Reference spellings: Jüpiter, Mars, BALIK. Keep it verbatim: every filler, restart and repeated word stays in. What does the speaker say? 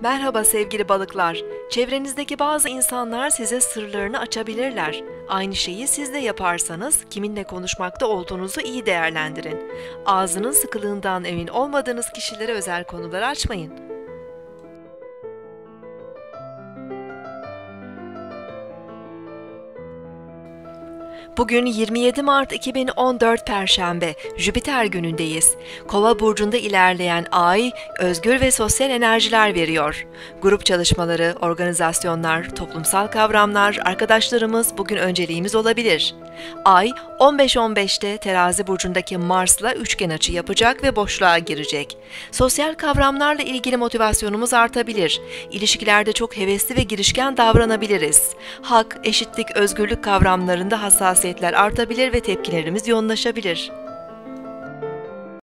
Merhaba sevgili balıklar. Çevrenizdeki bazı insanlar size sırlarını açabilirler. Aynı şeyi siz de yaparsanız kiminle konuşmakta olduğunuzu iyi değerlendirin. Ağzının sıkılığından emin olmadığınız kişilere özel konular açmayın. Bugün yirmi yedi Mart iki bin on dört Perşembe, Jüpiter günündeyiz. Kova burcunda ilerleyen ay, özgür ve sosyal enerjiler veriyor. Grup çalışmaları, organizasyonlar, toplumsal kavramlar, arkadaşlarımız bugün önceliğimiz olabilir. Ay, on beş on beşte Terazi burcundaki Mars'la üçgen açı yapacak ve boşluğa girecek. Sosyal kavramlarla ilgili motivasyonumuz artabilir. İlişkilerde çok hevesli ve girişken davranabiliriz. Hak, eşitlik, özgürlük kavramlarında hassasiyetler artabilir ve tepkilerimiz yoğunlaşabilir.